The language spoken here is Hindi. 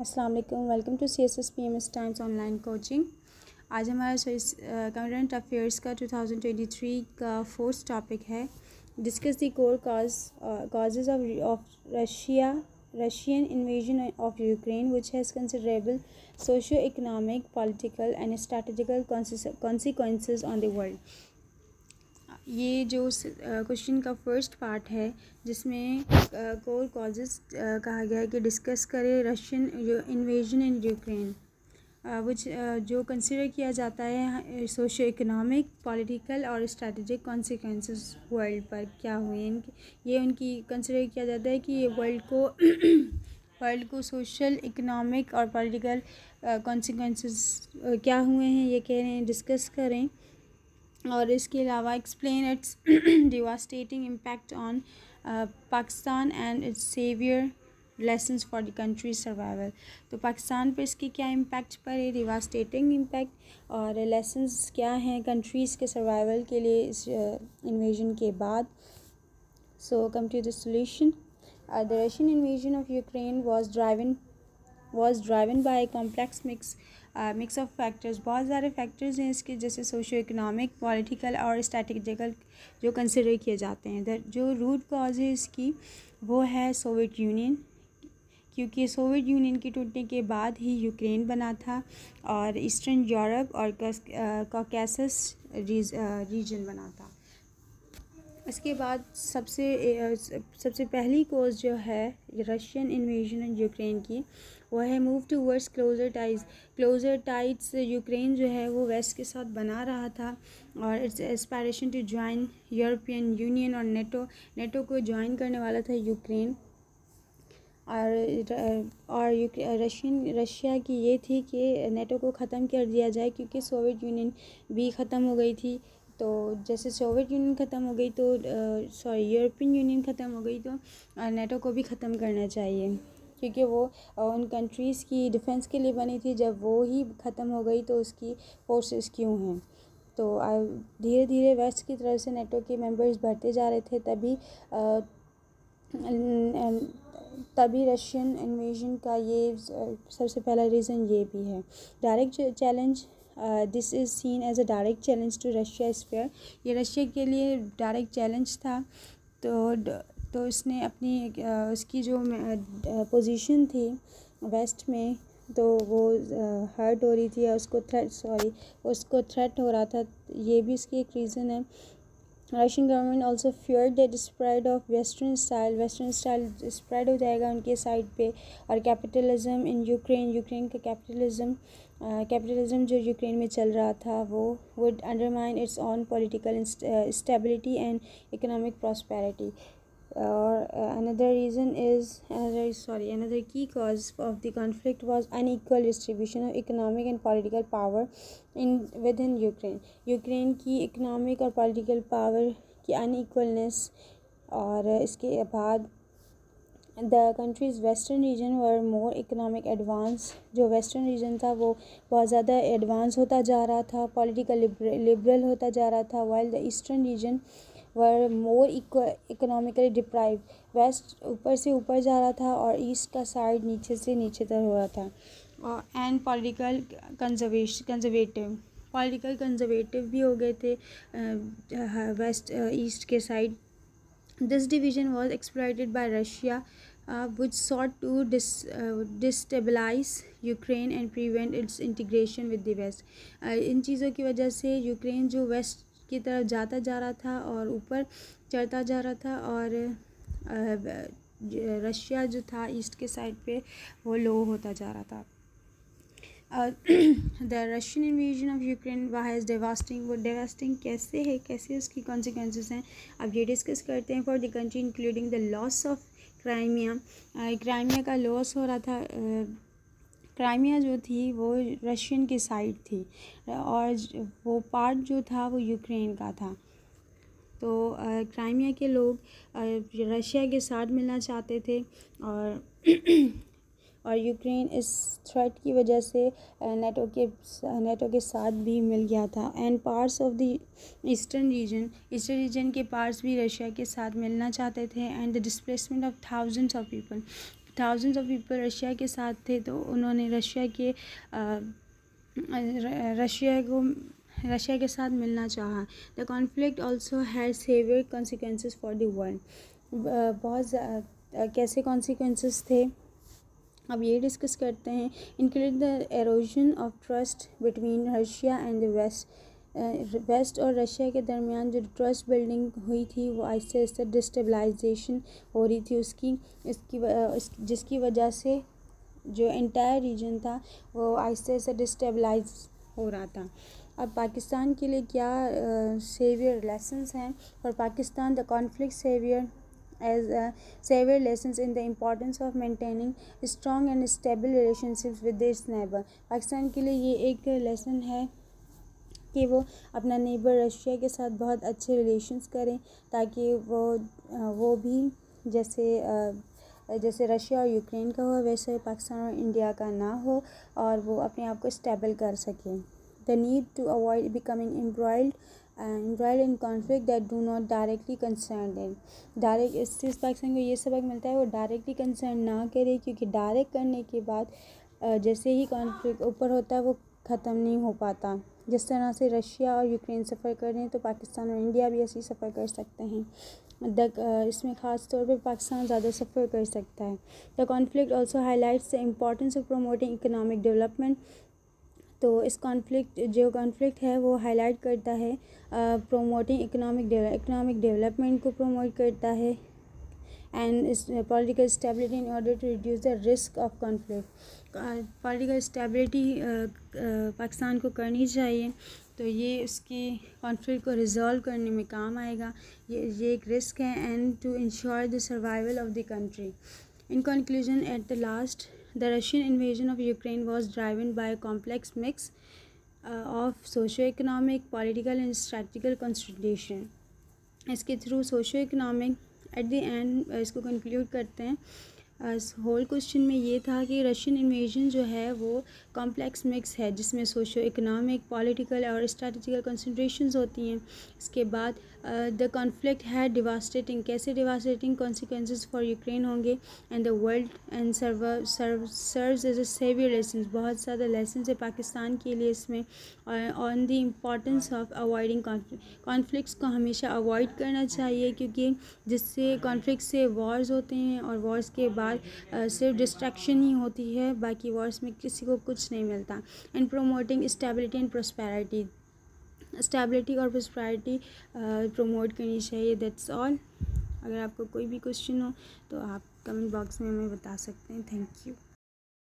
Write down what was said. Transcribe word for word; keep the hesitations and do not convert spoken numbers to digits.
अस्सलाम वालेकुम, welcome to CSS PMS times online coaching. आज हमारा करंट अफेयर्स का ट्वेंटी ट्वेंटी थ्री का फोर्थ टॉपिक है, discuss the core cause causes of Russia Russian invasion of Ukraine which has considerable socio economic political and strategical consequences on the world. ये जो क्वेश्चन uh, का फर्स्ट पार्ट है जिसमें कोर कॉजेस कहा गया है कि डिस्कस करें Russian invasion in Ukraine which जो कंसिडर किया जाता है सोशियो इकोनॉमिक पॉलिटिकल और स्ट्रेटजिक कॉन्सिक्वेंसेस वर्ल्ड पर क्या हुए। ये उनकी कंसिडर किया जाता है कि ये वर्ल्ड को वर्ल्ड को सोशल इकोनॉमिक और पॉलिटिकल कॉन्सिक्वेंसेस uh, uh, क्या हुए हैं ये कह रहे हैं डिस्कस करें। और इसके अलावा explain its devastating impact on Pakistan and its severe lessons for the country survival. तो पाकिस्तान पर इसकी क्या इम्पैक्ट पड़े, डिवास्टेटिंग इम्पैक्ट और लेसन्स क्या हैं कंट्रीज़ के सर्वाइवल के लिए इस इन्वेजन के बाद। So come to the solution. The Russian invasion of Ukraine was driven was driven by complex mix mix of factors. बहुत सारे फैक्टर्स हैं इसके, जैसे सोशो इकोनॉमिक पॉलिटिकल और स्ट्रेटेजिकल जो कंसिडर किए जाते हैं। जो रूट कॉज है इसकी वो है सोवियत यूनियन, क्योंकि सोवियत यूनियन के टूटने के बाद ही यूक्रेन बना था और ईस्टर्न यूरोप और कॉकेसस रीजन बना था। इसके बाद सबसे सबसे पहली कोज जो है रशियन इन्वेजन इन यूक्रेन की वो है move towards closer ties. Closer ties Ukraine जो है वो वेस्ट के साथ बना रहा था और its aspiration to join European Union और नेटो नेटो को ज्वाइन करने वाला था यूक्रेन। और और रशियन रशिया की ये थी कि नेटो को ख़त्म कर दिया जाए, क्योंकि सोवियत यूनियन भी ख़त्म हो गई थी। तो जैसे सोवियत यूनियन ख़त्म हो गई तो सॉरी यूरोपियन यूनियन ख़त्म हो गई तो नेटो को भी ख़त्म करना चाहिए, क्योंकि वो उन कंट्रीज़ की डिफेंस के लिए बनी थी। जब वो ही ख़त्म हो गई तो उसकी फोर्सेस क्यों हैं। तो धीरे धीरे वेस्ट की तरफ से नेटो के मेंबर्स बढ़ते जा रहे थे, तभी आ, तभी रशियन इन्वेजन का ये सबसे पहला रीज़न ये भी है। Direct challenge, this is seen as a direct challenge to Russia sphere. ये रशिया के लिए डायरेक्ट चैलेंज था, तो तो इसने अपनी uh, उसकी जो पोजीशन uh, थी वेस्ट में तो वो हर्ट uh, हो रही थी, उसको थ्रेट सॉरी उसको थ्रेट हो रहा था। ये भी इसकी एक रीज़न है। Russian government also feared that spread of western style western style spread हो जाएगा उनके साइड पे, और कैपिटलिज्म इन यूक्रेन यूक्रेन का कैपिटलिज्म कैपिटलिज्म uh, जो यूक्रेन में चल रहा था वो would undermine its own political stability and economic prosperity. और another reason is another sorry another key cause of the conflict was unequal distribution of economic and political power in with in Ukraine. Ukraine की इकोनॉमिक और पॉलिटिकल पावर की अनइक्वलनेस, और इसके बाद the countries western region were more economic advance. जो वेस्टर्न रीजन था वो बहुत ज़्यादा एडवांस होता जा रहा था, पॉलिटिकल लिबरल होता जा रहा था, while the eastern region were more economically deprive. West ऊपर से ऊपर जा रहा था और ईस्ट का साइड नीचे से नीचे तक हो रहा था। And political conservative political conservative भी हो गए थे वेस्ट ईस्ट के side. This division was exploited by Russia which sought to destabilize Ukraine and prevent its integration with the west. इन चीज़ों की वजह से यूक्रेन जो वेस्ट की तरफ जाता जा रहा था और ऊपर चढ़ता जा रहा था, और रशिया जो था ईस्ट के साइड पे वो लो होता जा रहा था। The Russian invasion of Ukraine was devastating. वो डेवास्टिंग कैसे है, कैसे उसकी कॉन्सिक्वेंसेस हैं, अब ये डिस्कस करते हैं। For the country including the loss of Crimea. Crimea का लॉस हो रहा था। uh, क्राइमिया जो थी वो रशियन की साइड थी और वो पार्ट जो था वो यूक्रेन का था। तो क्राइमिया के लोग रशिया के साथ मिलना चाहते थे, और और यूक्रेन इस थ्रेट की वजह से नेटो के नेटो के साथ भी मिल गया था। And parts of the eastern region eastern region के पार्ट्स भी रशिया के साथ मिलना चाहते थे। And the displacement of thousands of people. Thousands of people Russia के साथ थे, तो उन्होंने रशिया के रशिया को रशिया के साथ मिलना चाहा। The conflict also had severe consequences for the world. बहुत कैसे कॉन्सिक्वेंसेस थे अब ये डिस्कस करते हैं। Include the erosion of trust between Russia and the west. West और रशिया के दरमियान जो ट्रस्ट बिल्डिंग हुई थी वो आहिस्ते आहिस्ते डिस्टेबलाइजेशन हो रही थी उसकी इसकी जिसकी वजह से जो एंटायर रीजन था वो आहिस्ते आहिस्ते डिस्टेबलाइज हो रहा था। अब पाकिस्तान के लिए क्या सेवियर लेसन्स हैं और Pakistan the conflict severe as uh, severe lessons in the importance of maintaining strong and stable relationships with its neighbor। Pakistan के लिए ये एक लेसन है कि वो अपना नेबर रशिया के साथ बहुत अच्छे रिलेशंस करें ताकि वो वो भी जैसे जैसे रशिया और यूक्रेन का हुआ वैसे पाकिस्तान और इंडिया का ना हो और वो अपने आप को स्टेबल कर सकें। The need to avoid becoming embroiled embroiled in conflict that do not directly concern them। Direct इससे पाकिस्तान को ये सबक मिलता है वो डायरेक्टली कंसर्न ना करे, क्योंकि डायरेक्ट करने के बाद जैसे ही कॉन्फ्लिक्ट ऊपर होता है वो ख़त्म नहीं हो पाता। जिस तरह से रशिया और यूक्रेन सफ़र कर रहे हैं तो पाकिस्तान और इंडिया भी ऐसे ही सफ़र कर सकते हैं। द इसमें ख़ास तौर पर पाकिस्तान ज़्यादा सफ़र कर सकता है। The conflict also highlights the importance of promoting economic development. तो इस कॉन्फ्लिक्ट जो कॉन्फ्लिक्ट है वो हाईलाइट करता है प्रोमोटिंग इकोनॉमिक इकोनॉमिक डेवलपमेंट को प्रोमोट करता है and political stability in order to reduce the risk of conflict. Political stability Pakistan को करनी चाहिए तो ये उसकी कॉन्फ्लिक्ट को रिजॉल्व करने में काम आएगा। ये ये एक रिस्क है and to ensure the survival of the country. In conclusion at the last The Russian invasion of Ukraine was driven by a complex mix uh, of socio-economic, political and strategic consideration। इसके through socio-economic at the end uh, इसको conclude करते हैं। इस होल क्वेश्चन में ये था कि रशियन इन्वेजन जो है वो कॉम्प्लेक्स मिक्स है जिसमें सोशो इकोनॉमिक पॉलिटिकल और स्ट्रेटजिकल कंसनट्रेशंस होती हैं। इसके बाद द कॉन्फ्लिक्ट है डिवास्टेटिंग कैसे डिवास्टेटिंग कॉन्सिक्वेंसेस फॉर यूक्रेन होंगे and the world and serves as a saviour lesson. बहुत ज़्यादा लेसन है पाकिस्तान के लिए इसमें। और on the importance of avoiding conflicts को हमेशा अवॉइड करना चाहिए क्योंकि जिससे कॉन्फ्लिक्ट से वॉर्स होते हैं और वॉर्स के Uh, सिर्फ डिस्ट्रैक्शन ही होती है, बाकी वॉर्स में किसी को कुछ नहीं मिलता। And promoting stability and prosperity stability और प्रोस्पेरिटी प्रोमोट uh, करनी चाहिए। That's all. अगर आपको कोई भी क्वेश्चन हो तो आप कमेंट बॉक्स में हमें बता सकते हैं। Thank you.